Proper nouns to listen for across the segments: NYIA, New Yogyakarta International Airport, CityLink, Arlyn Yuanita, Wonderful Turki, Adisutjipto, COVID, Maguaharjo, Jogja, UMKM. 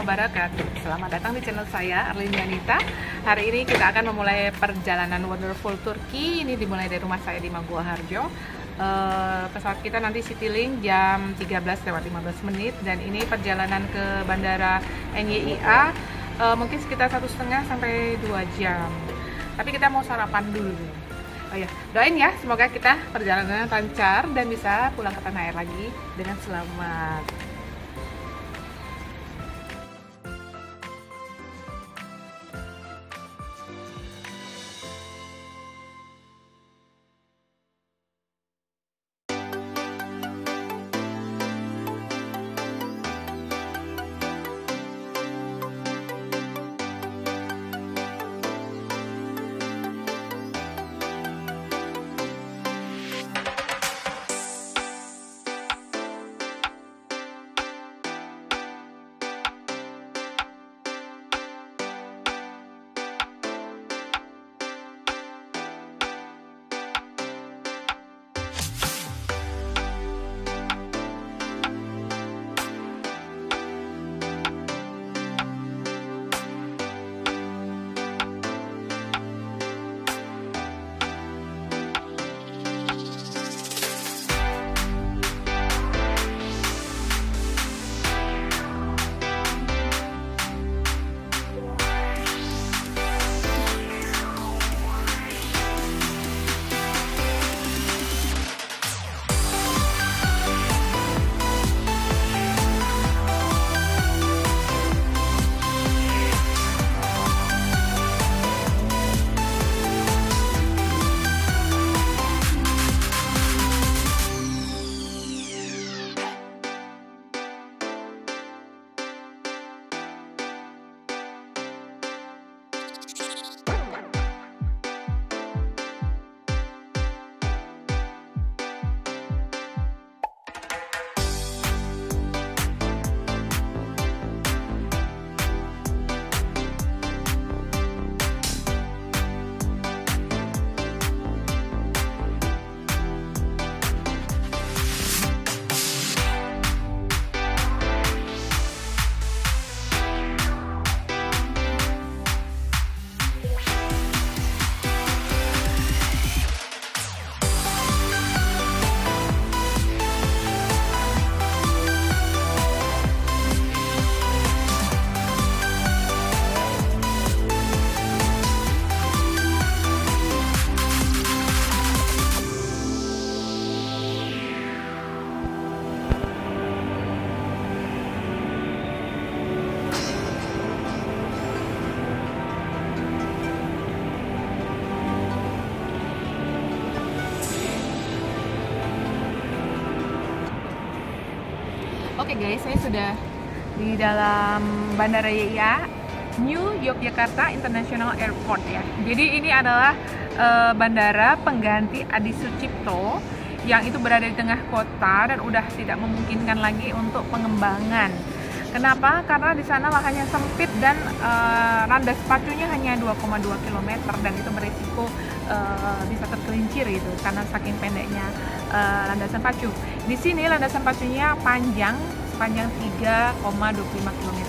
wabarakatuh. Selamat datang di channel saya, Arlyn Yuanita. Hari ini kita akan memulai perjalanan Wonderful Turki. Ini dimulai dari rumah saya di Maguaharjo. Pesawat kita nanti CityLink jam 13:15, dan ini perjalanan ke bandara NYIA mungkin sekitar 1,5 sampai 2 jam. Tapi kita mau sarapan dulu. Oh ya, doain ya, semoga kita perjalanannya lancar dan bisa pulang ke tanah air lagi dengan selamat. Oke guys, saya sudah di dalam Bandara YIA New Yogyakarta International Airport ya. Jadi ini adalah bandara pengganti Adisutjipto yang itu berada di tengah kota dan udah tidak memungkinkan lagi untuk pengembangan. Kenapa? Karena di sana lahannya sempit dan randas pacunya hanya 2,2 km, dan itu berisiko bisa tergelincir gitu karena saking pendeknya landasan pacu. Di sini landasan pacunya panjang 3,25 km,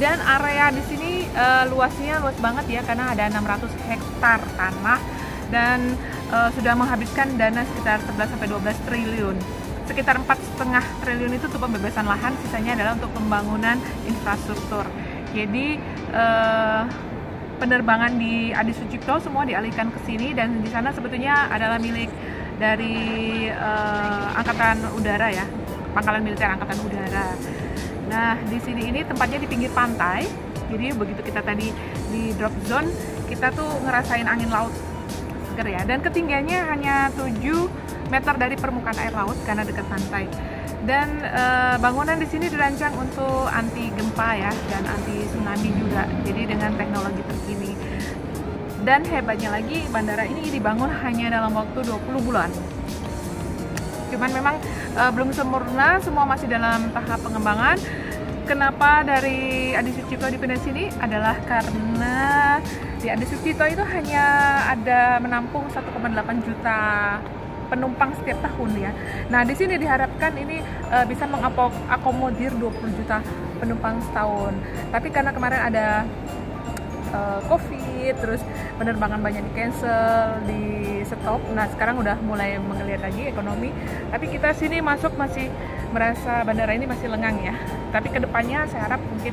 dan area di sini luasnya luas banget ya, karena ada 600 hektar tanah dan sudah menghabiskan dana sekitar 11–12 triliun. Sekitar 4,5 triliun itu untuk pembebasan lahan, sisanya adalah untuk pembangunan infrastruktur. Jadi penerbangan di Adisutjipto semua dialihkan ke sini, dan di sana sebetulnya adalah milik dari Angkatan Udara ya, Pangkalan Militer Angkatan Udara. Nah, di sini ini tempatnya di pinggir pantai. Jadi begitu kita tadi di drop zone, kita tuh ngerasain angin laut seger ya. Dan ketinggiannya hanya 7 meter dari permukaan air laut karena dekat pantai. Dan bangunan di sini dirancang untuk anti gempa ya, dan anti tsunami juga. Jadi dengan teknologi terkini. Dan hebatnya lagi, bandara ini dibangun hanya dalam waktu 20 bulan. Cuman memang belum sempurna, semua masih dalam tahap pengembangan. Kenapa dari Adisutjipto dipindah sini adalah karena di Adisutjipto itu hanya ada menampung 1,8 juta penumpang setiap tahun ya. Nah, di sini diharapkan ini bisa mengakomodir 20 juta penumpang setahun. Tapi karena kemarin ada COVID, terus penerbangan banyak di cancel, di stop. Nah, sekarang udah mulai menggeliat lagi ekonomi. Tapi kita sini masuk masih merasa bandara ini masih lengang ya. Tapi kedepannya saya harap mungkin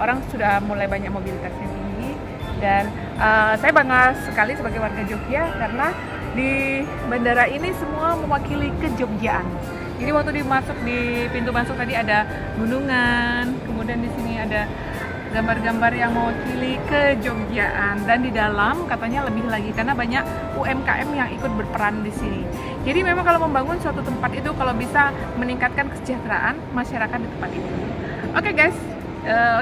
orang sudah mulai banyak mobilitasnya tinggi. Dan saya bangga sekali sebagai warga Jogja karena di bandara ini semua mewakili kejogjiaan. Jadi waktu dimasuk di pintu masuk tadi ada gunungan, kemudian di sini ada gambar-gambar yang mewakili kejogjaan, dan di dalam katanya lebih lagi karena banyak UMKM yang ikut berperan di sini. Jadi memang kalau membangun suatu tempat itu kalau bisa meningkatkan kesejahteraan masyarakat di tempat itu. Oke guys,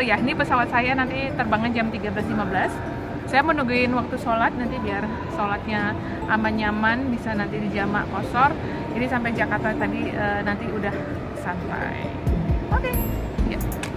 ya ini pesawat saya nanti terbangnya jam 13.15. Saya mau nungguin waktu sholat nanti biar sholatnya aman nyaman, bisa nanti di jamak kosor. Jadi sampai Jakarta tadi nanti udah santai. Oke. Yuk.